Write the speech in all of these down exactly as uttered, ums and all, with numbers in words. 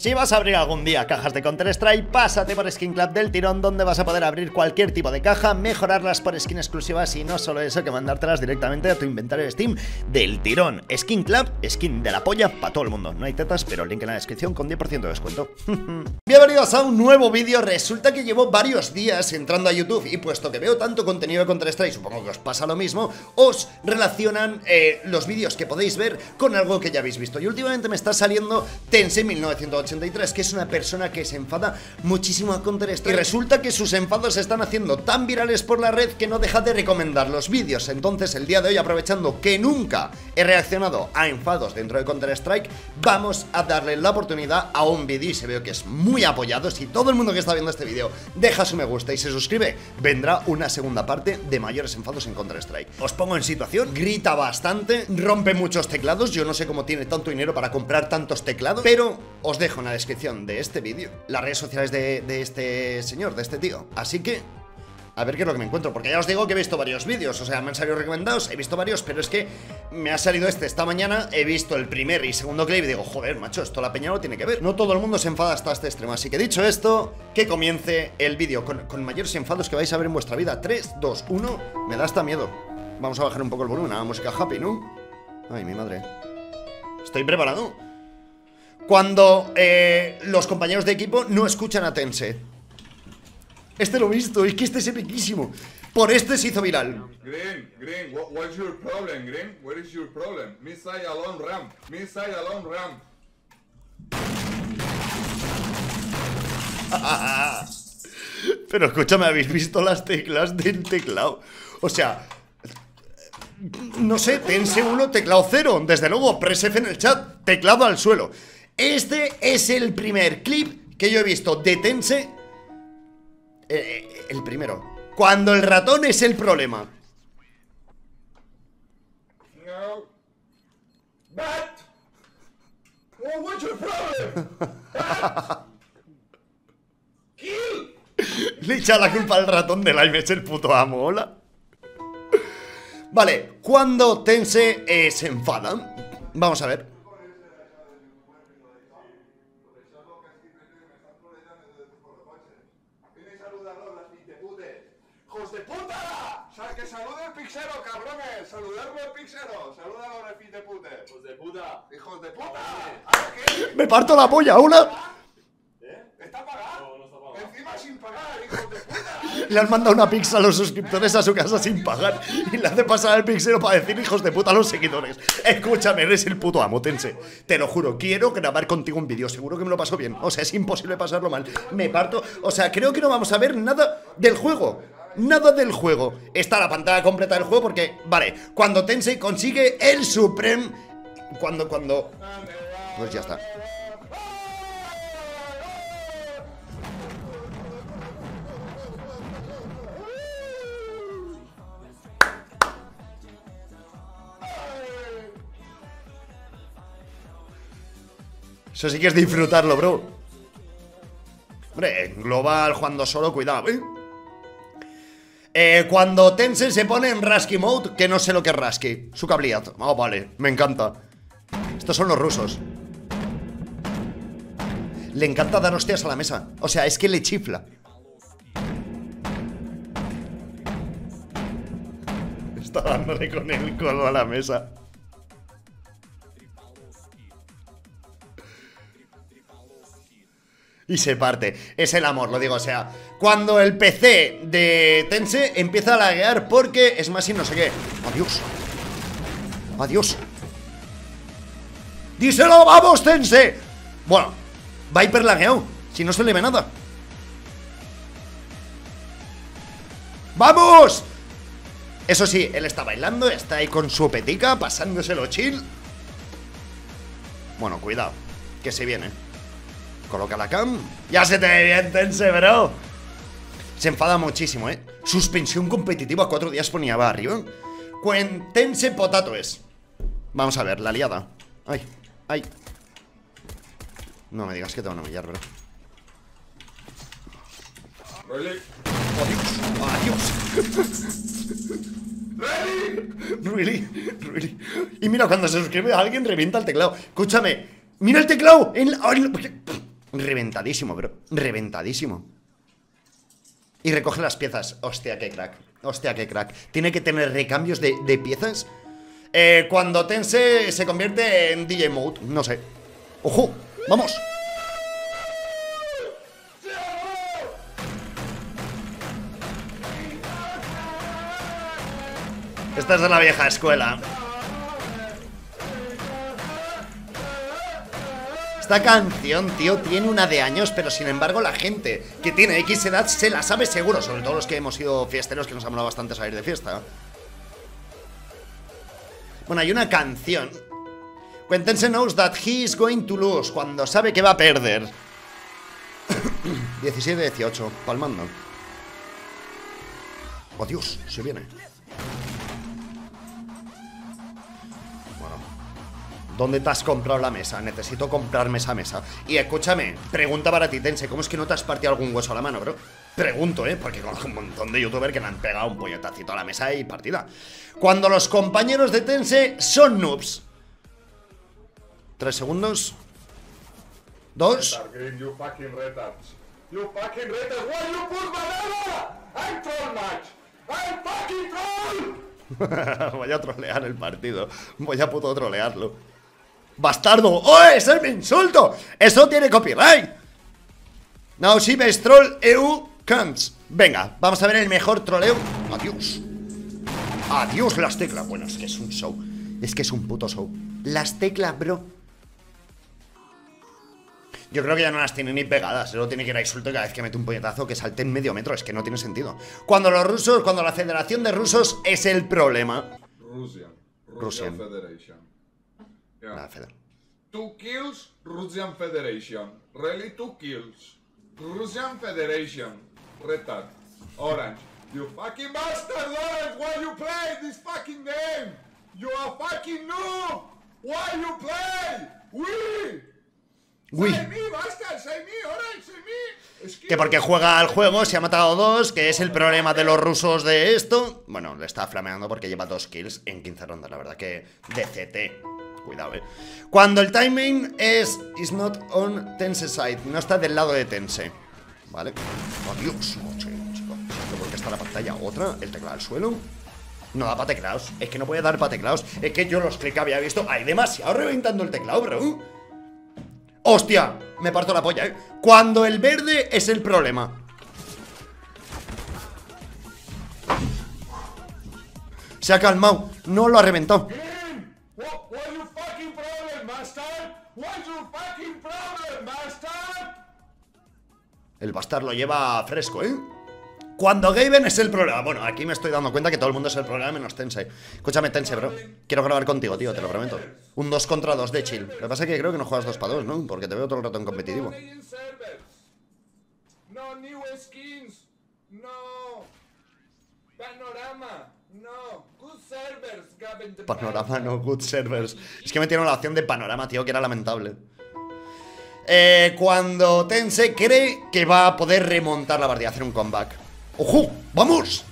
Si vas a abrir algún día cajas de Counter Strike, pásate por Skin Club del tirón, donde vas a poder abrir cualquier tipo de caja, mejorarlas por skin exclusivas y no solo eso, que mandártelas directamente a tu inventario de Steam del tirón. Skin Club, skin de la polla para todo el mundo. No hay tetas, pero link en la descripción con diez por ciento de descuento. Bienvenidos a un nuevo vídeo. Resulta que llevo varios días entrando a YouTube y puesto que veo tanto contenido de Counter Strike, supongo que os pasa lo mismo, os relacionan eh, los vídeos que podéis ver con algo que ya habéis visto. Y últimamente me está saliendo Tense mil novecientos ochenta y tres, que es una persona que se enfada muchísimo a Counter Strike. Y resulta que sus enfados se están haciendo tan virales por la red que no deja de recomendar los vídeos. Entonces el día de hoy, aprovechando que nunca he reaccionado a enfados dentro de Counter Strike, vamos a darle la oportunidad a un vídeo y se veo que es muy apoyado. Si todo el mundo que está viendo este vídeo deja su me gusta y se suscribe, vendrá una segunda parte de mayores enfados en Counter Strike. Os pongo en situación: grita bastante, rompe muchos teclados. Yo no sé cómo tiene tanto dinero para comprar tantos teclados, pero os dejo en la descripción de este vídeo las redes sociales de, de este señor, de este tío. Así que a ver qué es lo que me encuentro, porque ya os digo que he visto varios vídeos, o sea, me han salido recomendados, he visto varios, pero es que me ha salido este esta mañana, he visto el primer y segundo clip y digo, joder, macho, esto la peña lo tiene que ver. No todo el mundo se enfada hasta este extremo, así que dicho esto, que comience el vídeo con, con mayores enfados que vais a ver en vuestra vida. tres, dos, uno, me da hasta miedo. Vamos a bajar un poco el volumen a la música happy, ¿no? Ay, mi madre. Estoy preparado. Cuando eh, los compañeros de equipo no escuchan a Tense. Este lo he visto, es que este es epiquísimo. Por este se hizo viral. Green, Green, what, what's your problem, Green? What is your problem? Missile alone ramp, missile alone ramp. Pero escúchame, ¿habéis visto las teclas del teclado? O sea, no sé, Tense uno, teclado cero. Desde luego, press F en el chat, teclado al suelo. Este es el primer clip que yo he visto de Tense. Eh, el primero. Cuando el ratón es el problema. No. Bat. Well, what's your problem? Bat. Kill. Le echa la culpa al ratón de Lime, es el puto amo, hola. Vale, cuando Tense eh, se enfada. Vamos a ver. ¡Hijos de puta! ¡Me parto la polla! ¡Hola! ¿Eh? ¿Está pagado? No, no está pagado. Encima sin pagar, hijos de puta. Le han mandado una pizza a los suscriptores a su casa sin pagar y le hace pasar al pixero para decir hijos de puta a los seguidores. Escúchame, eres el puto amo, Tense. Te lo juro, quiero grabar contigo un vídeo. Seguro que me lo paso bien. O sea, es imposible pasarlo mal. Me parto. O sea, creo que no vamos a ver nada del juego. Nada del juego. Está la pantalla completa del juego porque, vale, cuando Tense consigue el Supreme. Cuando, cuando... Pues ya está. Eso sí que es disfrutarlo, bro. Hombre, en global, jugando solo, cuidado, ¿eh? Eh, cuando Tense se pone en Rasky Mode, que no sé lo que es Rasky. Su cabliat. Ah, vale, me encanta. Estos son los rusos. Le encanta dar hostias a la mesa. O sea, es que le chifla. Está dándole con el codo a la mesa. Y se parte. Es el amor, lo digo, o sea, cuando el P C de Tense empieza a laguear porque es más y no sé qué. Adiós. Adiós. ¡Díselo, vamos, Tense! Bueno, va hiperlagueado. Si no se le ve nada. ¡Vamos! Eso sí, él está bailando, está ahí con su petica, pasándoselo chill. Bueno, cuidado, que se viene. Coloca la cam. ¡Ya se te ve bien, Tense, bro! Se enfada muchísimo, ¿eh? Suspensión competitiva, cuatro días ponía va arriba. Cuéntense potato es. Vamos a ver, la liada. Ay. ¡Ay! No me digas que te van a humillar, bro. Really? ¡Adiós! ¡Adiós! Really? Really, really. Y mira, cuando se suscribe alguien revienta el teclado. Escúchame. ¡Mira el teclado! En la... Reventadísimo, bro. Reventadísimo. Y recoge las piezas. Hostia, qué crack. Hostia, qué crack. Tiene que tener recambios de, de piezas. Eh, cuando Tense se convierte en D J Mode. No sé. ¡Ojo! ¡Vamos! Esta es de la vieja escuela. Esta canción, tío, tiene una de años, pero sin embargo la gente que tiene X edad se la sabe seguro. Sobre todo los que hemos sido fiesteros, que nos ha molado bastante salir de fiesta. Bueno, hay una canción. When Tense knows that he is going to lose. Cuando sabe que va a perder. diecisiete dieciocho, palmando. Oh, Dios, se viene. ¿Dónde te has comprado la mesa? Necesito comprarme esa mesa. Y escúchame, pregunta para ti, Tense, ¿cómo es que no te has partido algún hueso a la mano, bro? Pregunto, ¿eh? Porque conozco un montón de youtubers que le han pegado un puñetacito a la mesa y partida. Cuando los compañeros de Tense son noobs. Tres segundos. Dos. Voy a trolear el partido. Voy a puto trolearlo. ¡Bastardo! ¡Oh, ese es mi insulto! ¡Eso tiene copyright! Now she best troll E U comes. Venga, vamos a ver el mejor troleo. Adiós. Adiós las teclas. Bueno, es que es un show. Es que es un puto show. Las teclas, bro. Yo creo que ya no las tiene ni pegadas. Solo tiene que ir a insulto cada vez que mete un puñetazo que salte en medio metro. Es que no tiene sentido. Cuando los rusos, cuando la federación de rusos es el problema. Rusia. Rusia. Yeah. Nada, Feder. Two kills, Russian Federation. Really two kills. Russian Federation. Retard. Orange. You fucking bastard, Orange! Why you play this fucking game? You are fucking noob! Why you play? We! Oui. Say me, bastard, say me, Orange, say me. Es que... que porque juega al juego, se ha matado dos, que es el problema de los rusos de esto. Bueno, le está flameando porque lleva dos kills en quince rondas, la verdad que D C T. Cuidado, eh. Cuando el timing es is not on Tense side, no está del lado de Tense. Vale. Adiós. Oh, chico. ¿Por qué está la pantalla? Otra. El teclado al suelo. No da para teclados. Es que no puede dar para teclados. Es que yo los clics que había visto. Hay demasiado reventando el teclado, bro. ¡Hostia! Me parto la polla, eh. Cuando el verde es el problema. Se ha calmado. No lo ha reventado. El bastard lo lleva fresco, ¿eh? Cuando Gaben es el problema. Bueno, aquí me estoy dando cuenta que todo el mundo es el problema menos Tense. Escúchame, Tense, bro. Quiero grabar contigo, tío, te lo prometo. Un dos contra dos de chill. Lo que pasa es que creo que no juegas dos para dos, ¿no? Porque te veo todo el rato en competitivo. No new skins. No. Panorama. No, good servers, Gaben. Panorama, no, good servers. Es que me tiene la opción de panorama, tío, que era lamentable. Eh, cuando Tense cree que va a poder remontar la partida, hacer un comeback. ¡Ojo! ¡Vamos!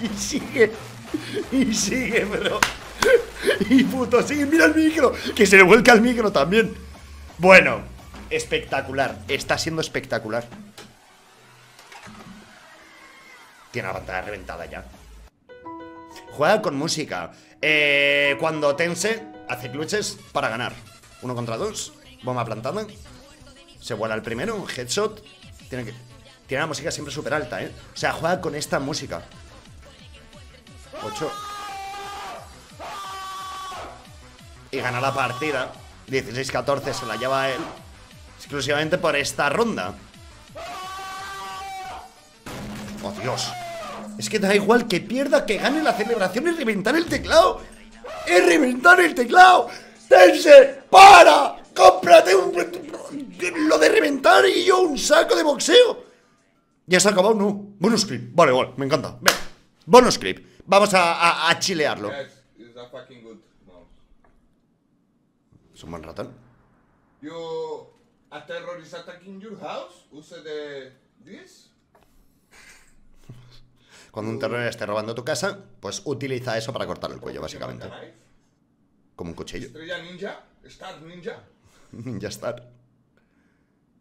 Y sigue. Y sigue, bro. Y puto, sigue. Mira el micro. Que se le vuelca el micro también. Bueno, espectacular. Está siendo espectacular. Tiene la pantalla reventada ya. Juega con música. Eh, cuando Tense hace clutches para ganar. Uno contra dos. Bomba plantada. Se vuela el primero. Headshot. Tiene, que... Tiene la música siempre súper alta, ¿eh? O sea, juega con esta música. ocho. Y gana la partida. dieciséis catorce. Se la lleva a él. Exclusivamente por esta ronda. ¡Oh, Dios! Es que da igual que pierda, que gane la celebración. ¡Es reventar el teclado! ¡Es reventar el teclado! ¡Tense! ¡Para! ¡Cómprate un... lo de reventar y yo un saco de boxeo! Ya se ha acabado, no. Bonus clip. Vale, vale, me encanta. Ven. Bonus clip. Vamos a, a, a chilearlo. Es un buen ratón. You... a terrorist attacking your house? Use the... this? Cuando un terrorista esté robando tu casa, pues utiliza eso para cortar el cuello, básicamente. Como un cuchillo. ¿Estrella ninja? Star Ninja. Ninja Star.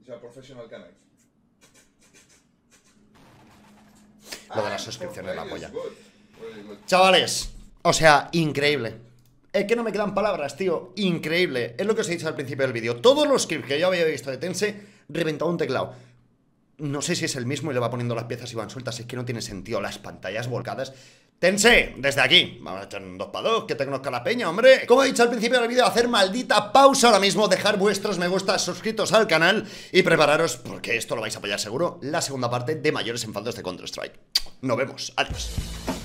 Ya Professional Canines. Lo de la suscripción es la polla. Chavales, o sea, increíble. Es que no me quedan palabras, tío. Increíble. Es lo que os he dicho al principio del vídeo. Todos los clips que yo había visto de Tense, reventado un teclado. No sé si es el mismo y le va poniendo las piezas y van sueltas. Es que no tiene sentido. Las pantallas volcadas. Tense, desde aquí. Vamos a echar un dos para dos, que te conozca la peña, hombre. Como he dicho al principio del vídeo, hacer maldita pausa ahora mismo, dejar vuestros me gustas, suscritos al canal y prepararos, porque esto lo vais a apoyar seguro, la segunda parte de Mayores Enfados de Counter Strike. Nos vemos. Adiós.